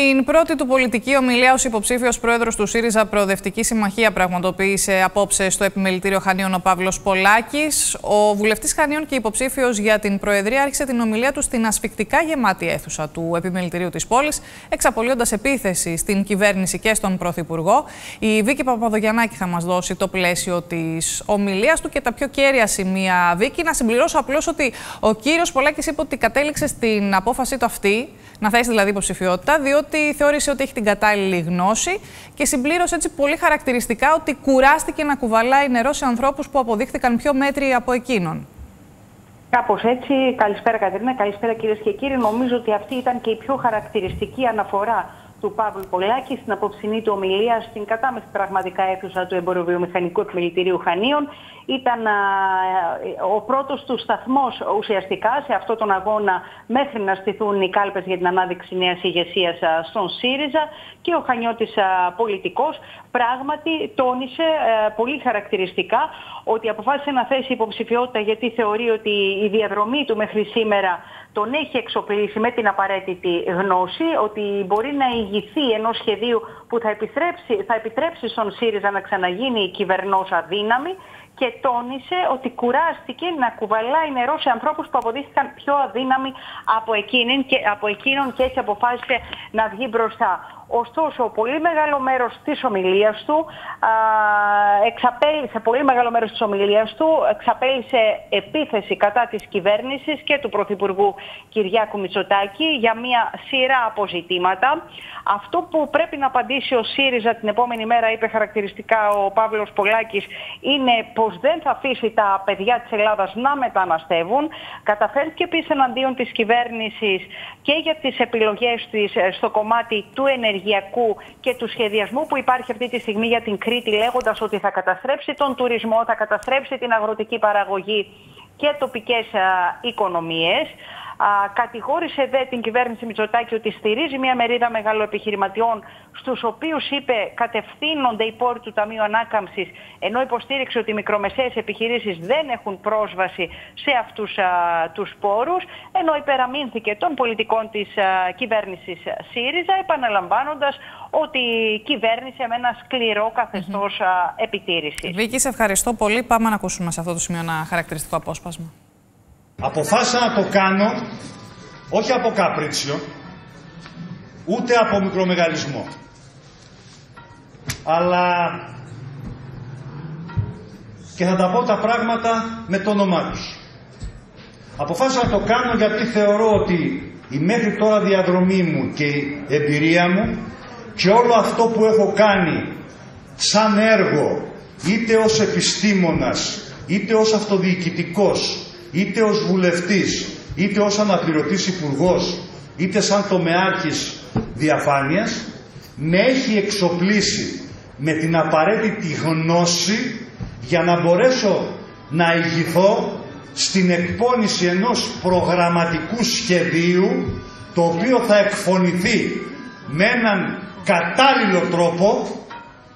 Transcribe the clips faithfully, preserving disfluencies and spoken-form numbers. Την πρώτη του πολιτική ομιλία ως υποψήφιος πρόεδρος του ΣΥΡΙΖΑ Προοδευτική Συμμαχία πραγματοποίησε απόψε στο Επιμελητήριο Χανίων ο Παύλος Πολάκης. Ο βουλευτής Χανίων και υποψήφιος για την Προεδρία άρχισε την ομιλία του στην ασφυκτικά γεμάτη αίθουσα του Επιμελητηρίου της πόλης, εξαπολύοντας επίθεση στην κυβέρνηση και στον Πρωθυπουργό. Η Βίκη Παπαδογιαννάκη θα μας δώσει το πλαίσιο της ομιλίας του και τα πιο κέρια σημεία. Βίκη, να συμπληρώσω απλώς ότι ο κύριος Πολάκης είπε ότι κατέληξε στην απόφασή του αυτή, να θέσει δηλαδή υποψηφιότητα, διότι θεώρησε ότι έχει την κατάλληλη γνώση και συμπλήρωσε έτσι πολύ χαρακτηριστικά ότι κουράστηκε να κουβαλάει νερό σε ανθρώπους που αποδείχθηκαν πιο μέτροι από εκείνον. Κάπως έτσι. Καλησπέρα Κατερίνα, καλησπέρα κυρίες και κύριοι. Νομίζω ότι αυτή ήταν και η πιο χαρακτηριστική αναφορά του Παύλου Πολάκη στην απόψινή του ομιλία στην κατάμεστη πραγματικά αίθουσα του Εμποροβιομηχανικού Επιμελητηρίου Χανίων. Ήταν α, ο πρώτος του σταθμός ουσιαστικά σε αυτόν τον αγώνα μέχρι να στηθούν οι κάλπες για την ανάδειξη νέας ηγεσίας στον ΣΥΡΙΖΑ, και ο Χανιώτης α, πολιτικός πράγματι τόνισε α, πολύ χαρακτηριστικά ότι αποφάσισε να θέσει υποψηφιότητα γιατί θεωρεί ότι η διαδρομή του μέχρι σήμερα τον έχει εξοπλίσει με την απαραίτητη γνώση, ότι μπορεί να ηγηθεί ενός σχεδίου που θα επιτρέψει, θα επιτρέψει στον ΣΥΡΙΖΑ να ξαναγίνει κυβερνόσα δύναμη, και τόνισε ότι κουράστηκε να κουβαλάει νερό σε ανθρώπους που αποδείχθηκαν πιο αδύναμοι από εκείνον και, από εκείνον και έτσι αποφάσισε να βγει μπροστά. Ωστόσο, πολύ μεγάλο μέρος της ομιλίας του, α, εξαπέλυσε, πολύ μεγάλο μέρος της ομιλίας του εξαπέλυσε επίθεση κατά της κυβέρνησης και του Πρωθυπουργού Κυριάκου Μητσοτάκη για μια σειρά αποζητήματα. Αυτό που πρέπει να απαντήσει ο ΣΥΡΙΖΑ την επόμενη μέρα, είπε χαρακτηριστικά ο Παύλος Πολάκης, είναι πως δεν θα αφήσει τα παιδιά της Ελλάδας να μεταναστεύουν. Καταφέρθηκε επίσης εναντίον της κυβέρνησης και για τις επιλογές της στο κομμάτι του ενεργειακού και του σχεδιασμού που υπάρχει αυτή τη στιγμή για την Κρήτη, λέγοντας ότι θα καταστρέψει τον τουρισμό, θα καταστρέψει την αγροτική παραγωγή και τοπικές α, οικονομίες. Α, κατηγόρησε δε την κυβέρνηση Μητσοτάκη ότι στηρίζει μια μερίδα μεγαλοεπιχειρηματιών, στους οποίους είπε κατευθύνονται οι πόροι του Ταμείου Ανάκαμψης, ενώ υποστήριξε ότι οι μικρομεσαίες επιχειρήσεις δεν έχουν πρόσβαση σε αυτούς α, τους πόρους, ενώ υπεραμείνθηκε των πολιτικών της α, κυβέρνησης ΣΥΡΙΖΑ, επαναλαμβάνοντας ότι κυβέρνησε με ένα σκληρό καθεστώς α, επιτήρησης. Βίκη, σε ευχαριστώ πολύ. Πάμε να ακούσουμε σε αυτό το σημείο ένα χαρακτηριστικό απόσπασμα. Αποφάσισα να το κάνω όχι από καπρίτσιο, ούτε από μικρομεγαλισμό, αλλά και θα τα πω τα πράγματα με το όνομά τους. Αποφάσισα να το κάνω γιατί θεωρώ ότι η μέχρι τώρα διαδρομή μου και η εμπειρία μου και όλο αυτό που έχω κάνει σαν έργο, είτε ως επιστήμονας, είτε ως αυτοδιοικητικός, είτε ως βουλευτής, είτε ως αναπληρωτής υπουργός, είτε σαν τομεάρχης διαφάνειας, με έχει εξοπλίσει με την απαραίτητη γνώση για να μπορέσω να ηγηθώ στην εκπόνηση ενός προγραμματικού σχεδίου, το οποίο θα εκφωνηθεί με έναν κατάλληλο τρόπο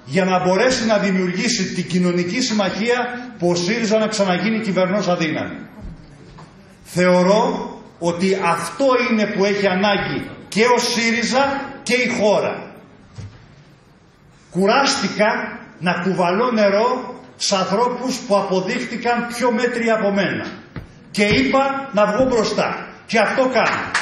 για να μπορέσει να δημιουργήσει την κοινωνική συμμαχία που ο ΣΥΡΙΖΑ να ξαναγίνει κυβερνός αδύναμη. Θεωρώ ότι αυτό είναι που έχει ανάγκη και ο ΣΥΡΙΖΑ και η χώρα. Κουράστηκα να κουβαλώ νερό σε ανθρώπους που αποδείχτηκαν πιο μέτροι από μένα. Και είπα να βγω μπροστά. Και αυτό κάνω.